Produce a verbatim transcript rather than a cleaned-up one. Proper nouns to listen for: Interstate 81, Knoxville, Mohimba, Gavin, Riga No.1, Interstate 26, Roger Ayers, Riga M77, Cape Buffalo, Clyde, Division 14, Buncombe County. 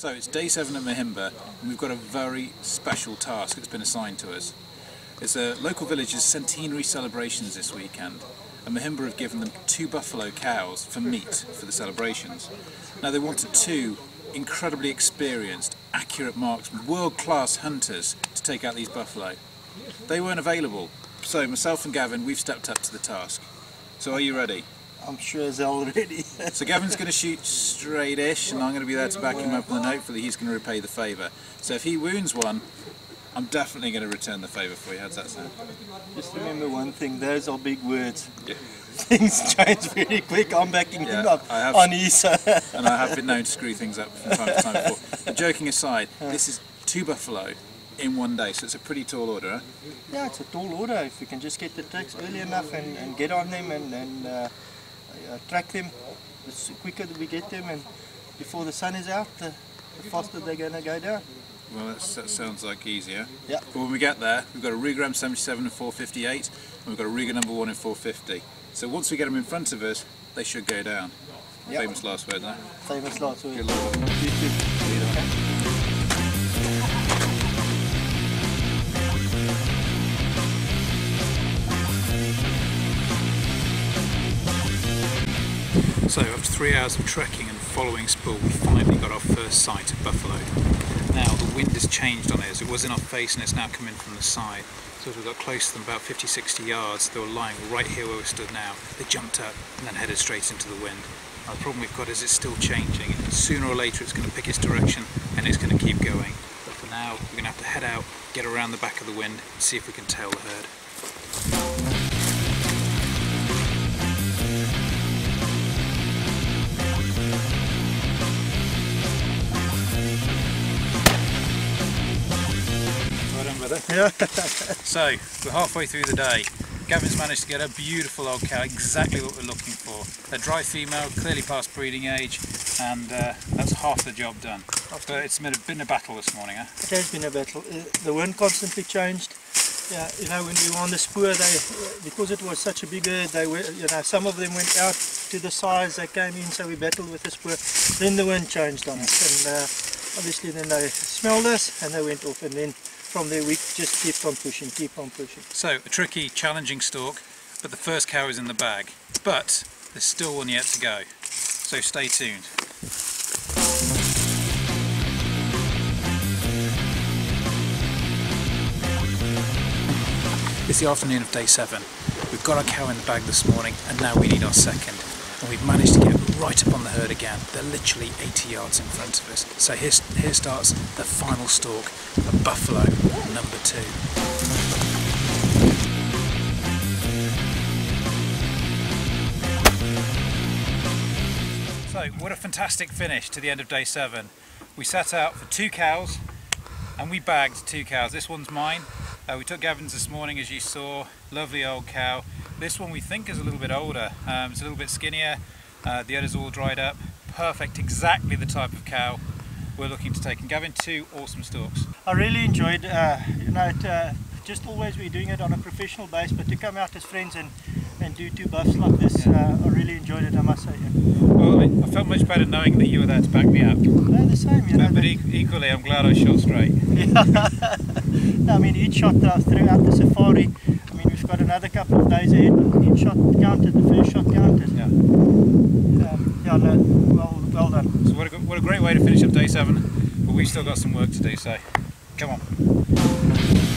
So it's day seven at Mohimba, and we've got a very special task that's been assigned to us. It's a local village's centenary celebrations this weekend, and Mohimba have given them two buffalo cows for meat for the celebrations. Now they wanted two incredibly experienced, accurate marksmen, world-class hunters to take out these buffalo. They weren't available, so myself and Gavin, we've stepped up to the task. So are you ready? I'm sure as hell already. So Gavin's going to shoot straight-ish, and I'm going to be there to back him up, and then hopefully he's going to repay the favour. So if he wounds one, I'm definitely going to return the favour for you. How does that sound? Just remember one thing, those are big words. Yeah. Things change very quick. I'm backing yeah, him up I have, on E S A. And I have been known to screw things up from time to time before. But joking aside, this is two buffalo in one day, so it's a pretty tall order, huh? Yeah, it's a tall order. If we can just get the tracks early enough and, and get on them and... and uh, Uh, track them, the quicker that we get them, and before the sun is out, the, the faster they're going to go down. Well, that's, that sounds like easier. Yeah. But when we get there, we've got a Riga M seventy-seven in four fifty-eight, and we've got a Riga number one in four fifty. So once we get them in front of us, they should go down. Yep. Famous last word, no? Famous last word. Good luck. You too. So after three hours of trekking and following spool, we finally got our first sight of buffalo. Now the wind has changed on it, as it was in our face and it's now coming from the side. So as we got close to them, about fifty sixty yards, they were lying right here where we stood now. They jumped up and then headed straight into the wind. Now the problem we've got is it's still changing. Sooner or later it's going to pick its direction and it's going to keep going. But for now we're going to have to head out, get around the back of the wind, and see if we can tail the herd. Yeah. So we're halfway through the day. Gavin's managed to get a beautiful old cow, exactly what we're looking for. A dry female, clearly past breeding age, and uh, that's half the job done. But it's been a, been a battle this morning, huh? It has been a battle. Uh, the wind constantly changed. Yeah, you know, when we were on the spoor, they, uh, because it was such a big herd, they were, you know, some of them went out to the sides. They came in, so we battled with the spoor. Then the wind changed on us, and uh, obviously then they smelled us and they went off, and then from there we just keep on pushing, keep on pushing. So, a tricky, challenging stalk, but the first cow is in the bag. But there's still one yet to go, so stay tuned. It's the afternoon of day seven. We've got our cow in the bag this morning, and now we need our second. And we've managed to get right up on the herd again. They're literally eighty yards in front of us. So here, here starts the final stalk, a buffalo number two. So what a fantastic finish to the end of day seven. We set out for two cows and we bagged two cows. This one's mine. Uh, we took Gavin's this morning, as you saw, lovely old cow. This one we think is a little bit older, um, it's a little bit skinnier, uh, the udder's all dried up. Perfect, exactly the type of cow we're looking to take. And Gavin, two awesome stalks. I really enjoyed, uh, you know, it, uh, just always we're doing it on a professional base, but to come out as friends and, and do two buffs like this, yeah. uh, I really enjoyed it, I must say. Yeah. Well, I, I felt much better knowing that you were there to back me up. No, the same, you know. But, but e equally, I'm glad I shot straight. Yeah. I mean, each shot throughout the safari, I mean, we've got another couple of days ahead, but each shot counted, the first shot counted. Yeah. Um, yeah, no, well, well done. So what a, what a great way to finish up day seven, but we've still got some work to do, so come on.